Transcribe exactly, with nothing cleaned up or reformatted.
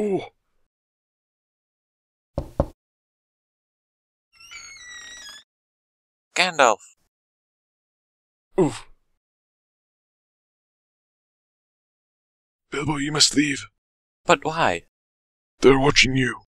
Oh! Gandalf! Oof! Bilbo, you must leave. But why? They're watching you.